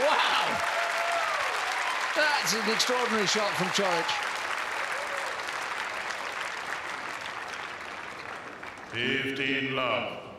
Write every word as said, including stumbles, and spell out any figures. Wow! That's an extraordinary shot from Coric. fifteen love.